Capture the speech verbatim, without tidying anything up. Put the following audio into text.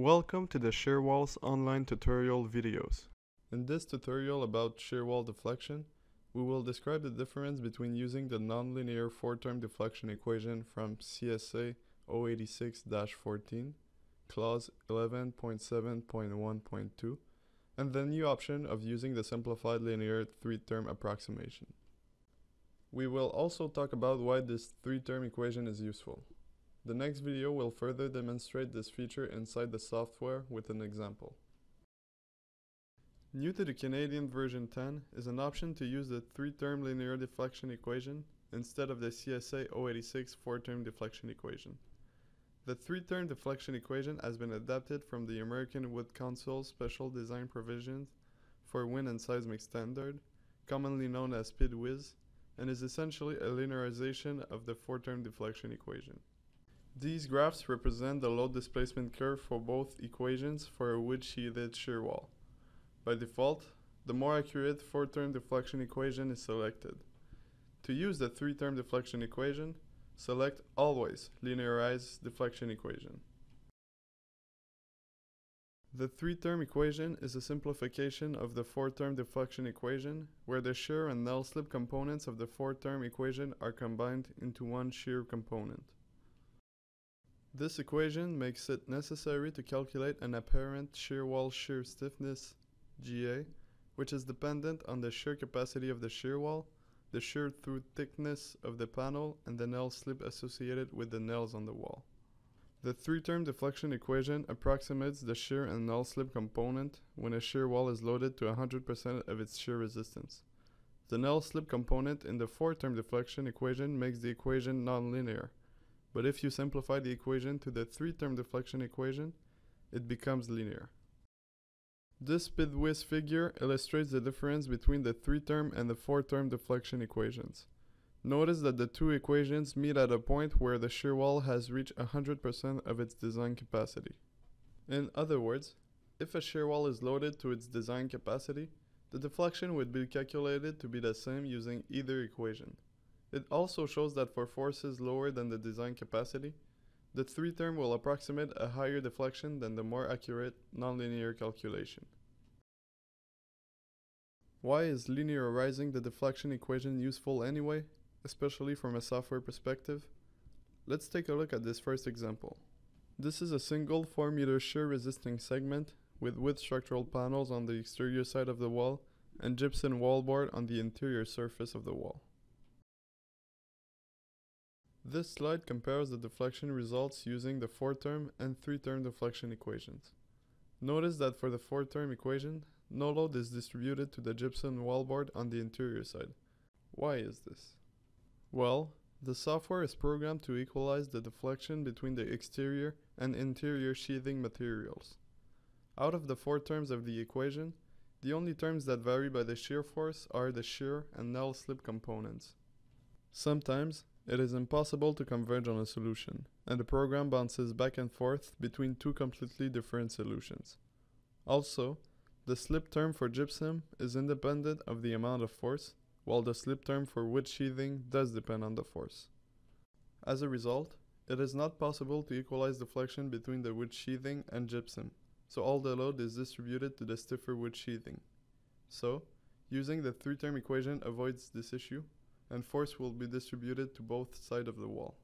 Welcome to the Shearwalls online tutorial videos. In this tutorial about shearwall deflection, we will describe the difference between using the nonlinear four-term deflection equation from C S A O eighty-six dash fourteen, clause eleven point seven point one point two, and the new option of using the simplified linear three-term approximation. We will also talk about why this three-term equation is useful. The next video will further demonstrate this feature inside the software with an example. New to the Canadian version ten is an option to use the three-term linear deflection equation instead of the C S A O eighty-six four-term deflection equation. The three-term deflection equation has been adapted from the American Wood Council Special Design Provisions for Wind and Seismic Standard, commonly known as SpeedWiz, and is essentially a linearization of the four-term deflection equation. These graphs represent the load displacement curve for both equations for a wood-sheathed shear wall. By default, the more accurate four-term deflection equation is selected. To use the three-term deflection equation, select Always Linearize Deflection Equation. The three-term equation is a simplification of the four-term deflection equation, where the shear and null slip components of the four-term equation are combined into one shear component. This equation makes it necessary to calculate an apparent shear wall shear stiffness, G A, which is dependent on the shear capacity of the shear wall, the shear through thickness of the panel, and the nail slip associated with the nails on the wall. The three-term deflection equation approximates the shear and nail slip component when a shear wall is loaded to one hundred percent of its shear resistance. The nail slip component in the four-term deflection equation makes the equation nonlinear. But if you simplify the equation to the three-term deflection equation, it becomes linear. This SpeedWiz figure illustrates the difference between the three-term and the four-term deflection equations. Notice that the two equations meet at a point where the shear wall has reached one hundred percent of its design capacity. In other words, if a shear wall is loaded to its design capacity, the deflection would be calculated to be the same using either equation. It also shows that for forces lower than the design capacity, the three-term will approximate a higher deflection than the more accurate nonlinear calculation. Why is linearizing the deflection equation useful anyway, especially from a software perspective? Let's take a look at this first example. This is a single four meter shear-resisting segment with wood structural panels on the exterior side of the wall and gypsum wallboard on the interior surface of the wall. This slide compares the deflection results using the four-term and three-term deflection equations. Notice that for the four-term equation, no load is distributed to the gypsum wallboard on the interior side. Why is this? Well, the software is programmed to equalize the deflection between the exterior and interior sheathing materials. Out of the four terms of the equation, the only terms that vary by the shear force are the shear and null slip components. Sometimes, it is impossible to converge on a solution, and the program bounces back and forth between two completely different solutions. Also, the slip term for gypsum is independent of the amount of force, while the slip term for wood sheathing does depend on the force. As a result, it is not possible to equalize deflection between the wood sheathing and gypsum, so all the load is distributed to the stiffer wood sheathing. So, using the three-term equation avoids this issue, and force will be distributed to both sides of the wall.